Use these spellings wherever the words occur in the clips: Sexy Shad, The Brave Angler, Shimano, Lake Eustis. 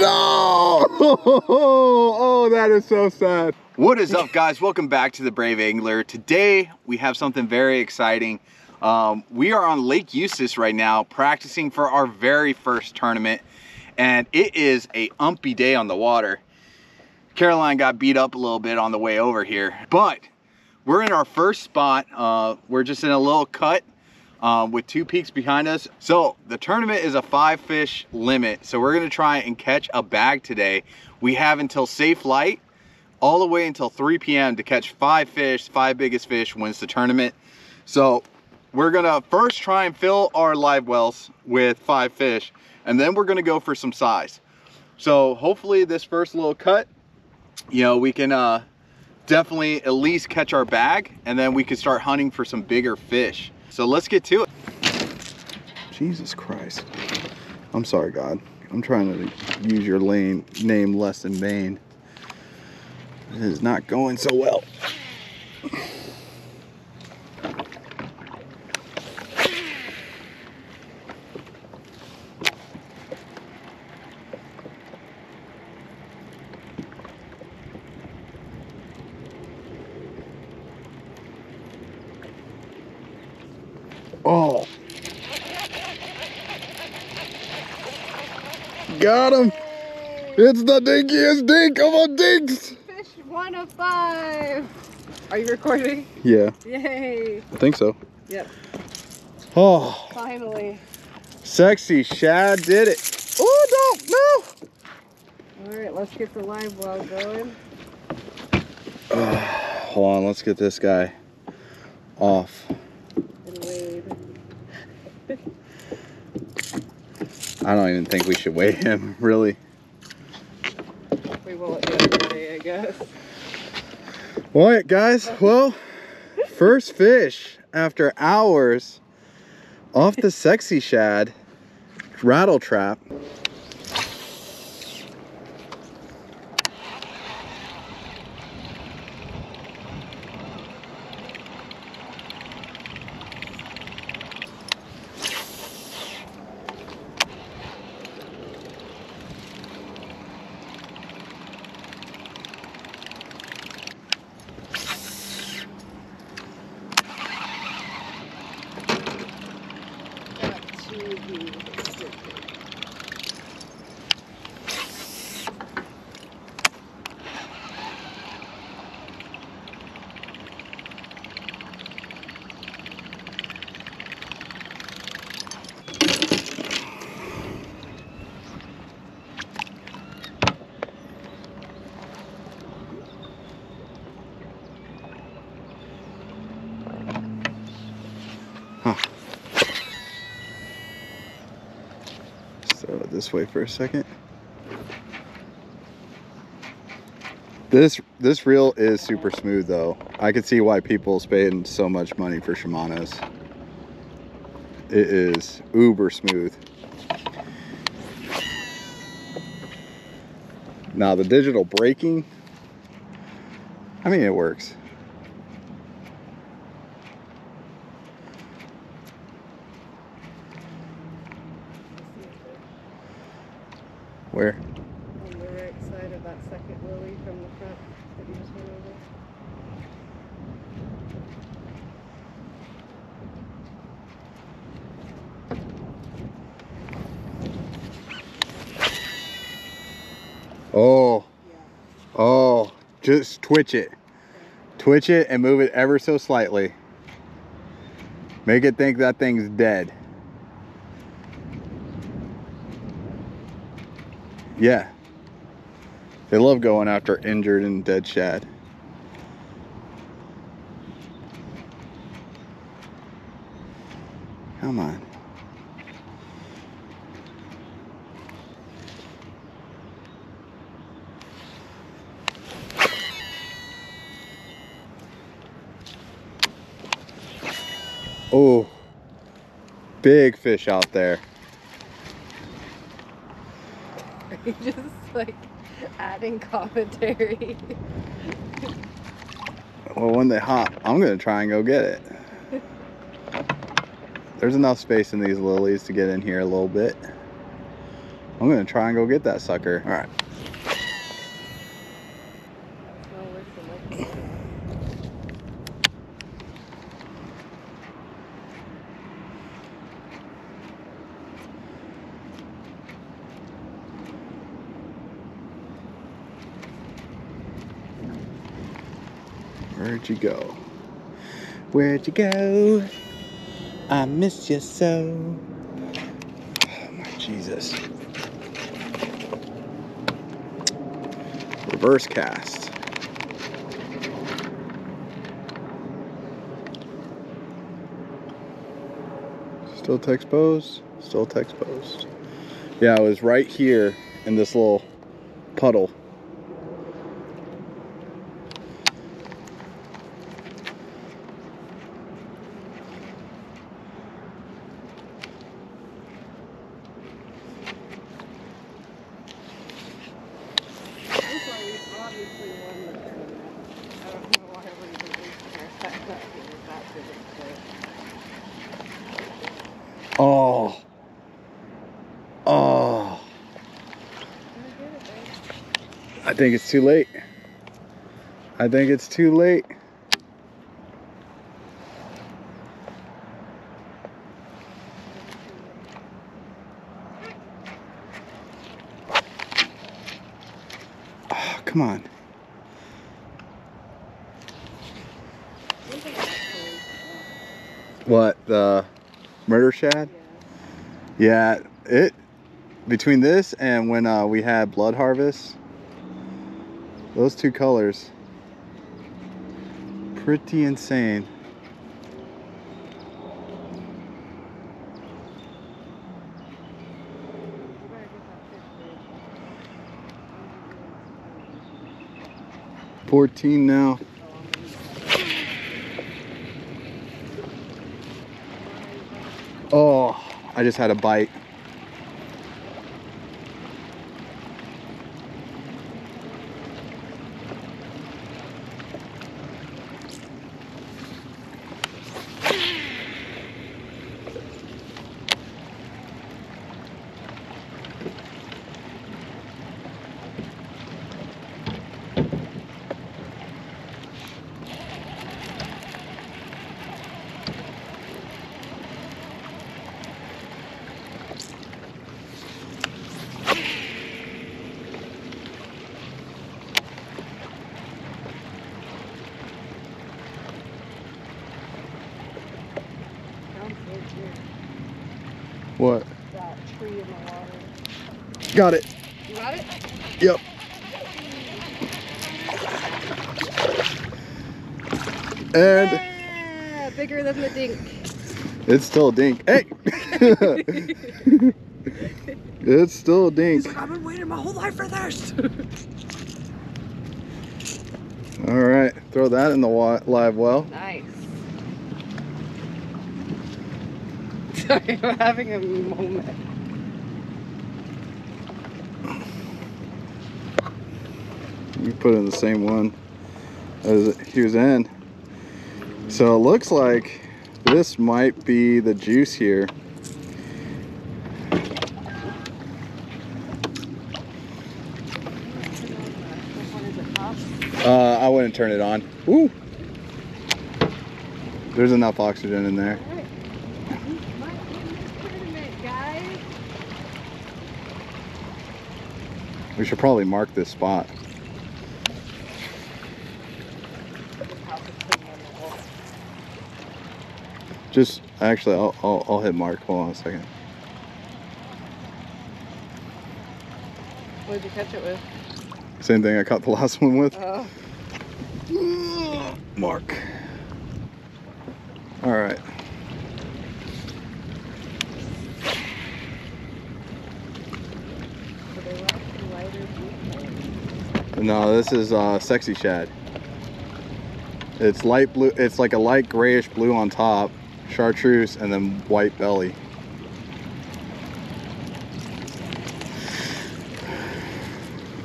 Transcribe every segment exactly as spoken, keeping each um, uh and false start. No! Oh, that is so sad. What is up, guys? Welcome back to The Brave Angler. Today, we have something very exciting. Um, we are on Lake Eustis right now, practicing for our very first tournament. And it is a umpy day on the water. Caroline got beat up a little bit on the way over here. But we're in our first spot. Uh, we're just in a little cut. Um, with two peaks behind us. So the tournament is a five fish limit. So we're gonna try and catch a bag today. We have until safe light, all the way until three P M to catch five fish. Five biggest fish wins the tournament. So we're gonna first try and fill our live wells with five fish, and then we're gonna go for some size. So hopefully this first little cut, you know, we can uh, definitely at least catch our bag, and then we can start hunting for some bigger fish. So let's get to it. Jesus Christ. I'm sorry, God. I'm trying to use your lane name less in vain. This is not going so well. Oh, got him. It's the dinkiest dink of a dinks. Fish one of five. Are you recording? Yeah. Yay. I think so. Yep. Oh. Finally. Sexy Shad did it. Oh, no, no. All right, let's get the live well going. Uh, hold on, let's get this guy off. I don't even think we should weigh him, really. We will at the end of the day, I guess. All right, guys. Well, first fish after hours off the Sexy Shad rattle trap. Huh. Let's throw it this way for a second. This this reel is super smooth though. I could see why people spend so much money for Shimanos. It is uber smooth. Now the digital braking, I mean, it works. Where? On the right side of that second lily from the front that you just went over. Oh. Yeah. Oh. Just twitch it. Okay. Twitch it and move it ever so slightly. Make it think that thing's dead. Yeah, they love going after injured and dead shad. Come on. Oh, big fish out there. You're just like adding commentary. Well, when they hop, I'm gonna try and go get it. There's enough space in these lilies to get in here a little bit. I'm gonna try and go get that sucker. All right. Where'd you go? Where'd you go? I miss you so. Oh my Jesus. Reverse cast. Still text posed. Still text posed. Yeah, I was right here in this little puddle. Oh, oh, I think it's too late. I think it's too late. Oh, come on. What, the murder shad? Yeah. yeah, it between this and when uh, we had blood harvest, those two colors, pretty insane. fourteen now. Oh, I just had a bite. What? That tree in the water. Got it. You got it? Yep. And yeah, bigger than the dink. It's still a dink. Hey! It's still a dink. He's like, I've been waiting my whole life for this. Alright, throw that in the wa live well. Nice. Sorry, I'm having a moment. You put in the same one as he was in. So it looks like this might be the juice here. Uh, I wouldn't turn it on. Ooh. There's enough oxygen in there. We should probably mark this spot. Just actually, I'll, I'll, I'll hit mark. Hold on a second. What did you catch it with? Same thing I caught the last one with. Oh. Mark. All right. No, this is uh, Sexy Shad. It's light blue. It's like a light grayish blue on top, chartreuse, and then white belly.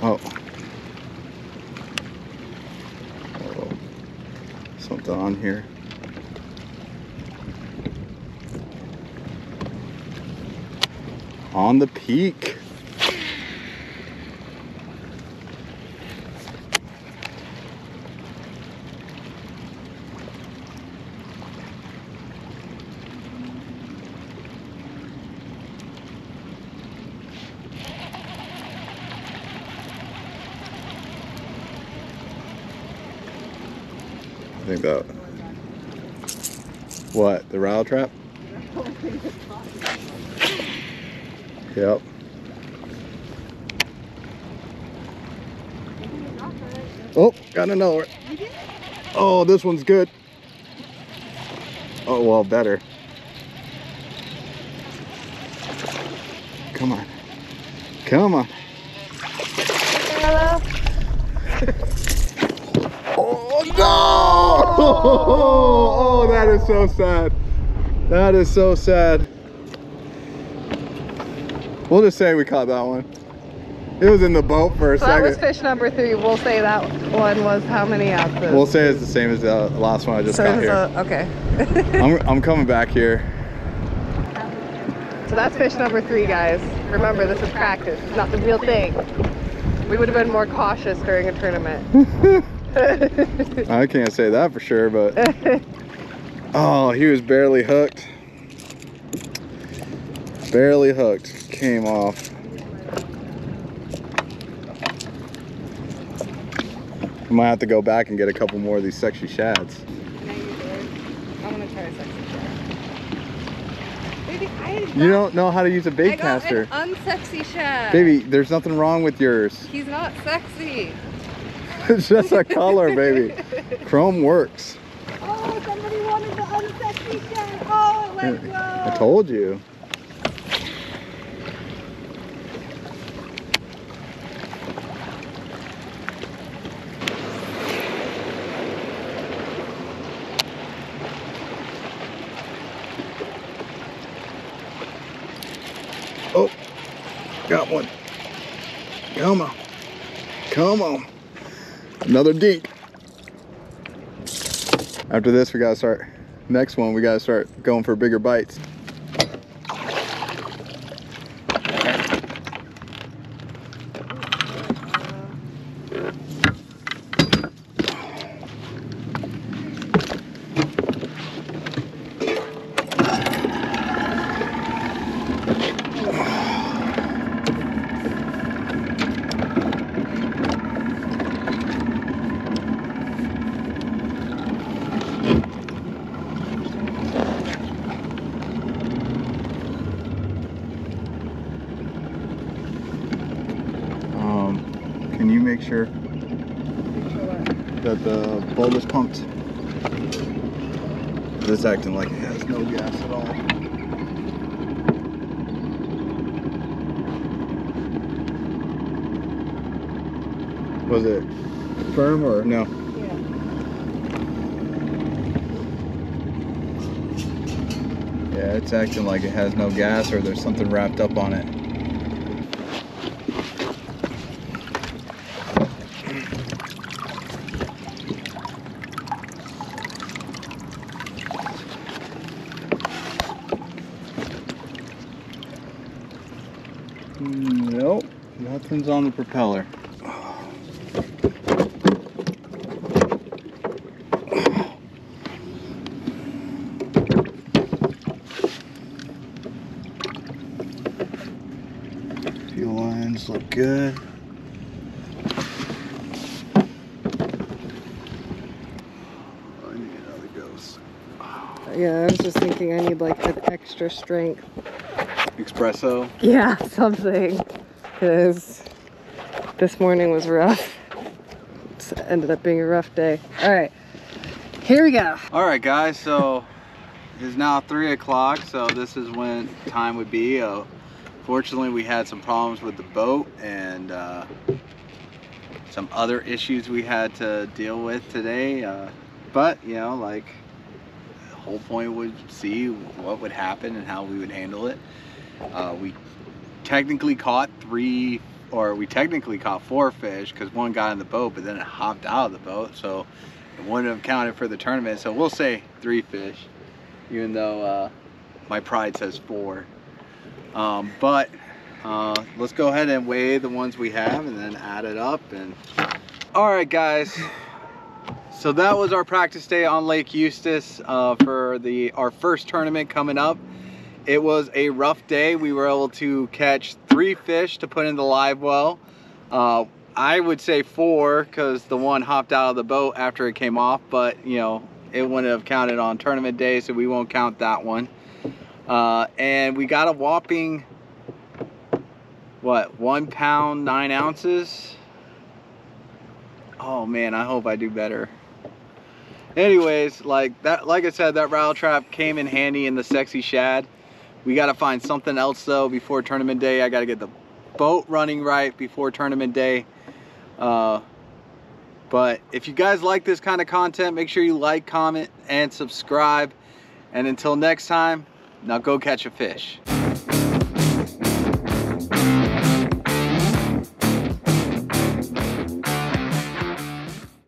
Oh, oh. Something on here. On the peak. think that. What, the rattle trap? Yep. Oh, got another one. Oh, this one's good. Oh, well, better. Come on. Come on. Hello. Oh, no! Oh, that is so sad. That is so sad. We'll just say we caught that one. It was in the boat for a so second. That was fish number three. We'll say that one was how many ounces? We'll say it's the same as the last one I just so caught here. A, okay. I'm, I'm coming back here. So that's fish number three, guys. Remember, this is practice. It's not the real thing. We would have been more cautious during a tournament. I can't say that for sure, but... Oh, he was barely hooked. Barely hooked. Came off. I might have to go back and get a couple more of these sexy shads. I'm gonna try a sexy shad. Baby, I got, you don't know how to use a bait I caster. Got an unsexy shad. Baby, there's nothing wrong with yours. He's not sexy. It's just a color, baby. Chrome works. Oh, somebody wanted the unsexy shad. Oh, let go. I told you. Oh, got one. Come on. Come on. Another dink. After this, we gotta start. Next one, we gotta start going for bigger bites. Sure that the boulder's pumped. It's acting like it has no gas at all. Was it firm or no? Yeah. Yeah, it's acting like it has no gas or there's something wrapped up on it. Nope, nothing's on the propeller. Fuel lines look good. Oh, I need another ghost. Oh. Yeah, I was just thinking I need like an extra strength. Espresso? Yeah, something. Because this morning was rough. It's ended up being a rough day. All right, here we go. All right, guys, so it's now three o'clock, so this is when time would be. Uh, fortunately, we had some problems with the boat and uh, some other issues we had to deal with today. Uh, but, you know, like, the whole point would see what would happen and how we would handle it. Uh, we technically caught three, or we technically caught four fish because one got in the boat, but then it hopped out of the boat, so it wouldn't have counted for the tournament. So we'll say three fish, even though uh, my pride says four. Um, but uh, let's go ahead and weigh the ones we have and then add it up. And all right, guys. So that was our practice day on Lake Eustis uh, for the our first tournament coming up. It was a rough day. We were able to catch three fish to put in the live well. Uh, I would say four because the one hopped out of the boat after it came off, but you know, it wouldn't have counted on tournament day, so we won't count that one. Uh, and we got a whopping, what, one pound, nine ounces? Oh man, I hope I do better. Anyways, like that, like I said, that rattle trap came in handy in the Sexy Shad. We got to find something else though before tournament day. I got to get the boat running right before tournament day. Uh, but if you guys like this kind of content, make sure you like, comment, and subscribe. And until next time, now go catch a fish.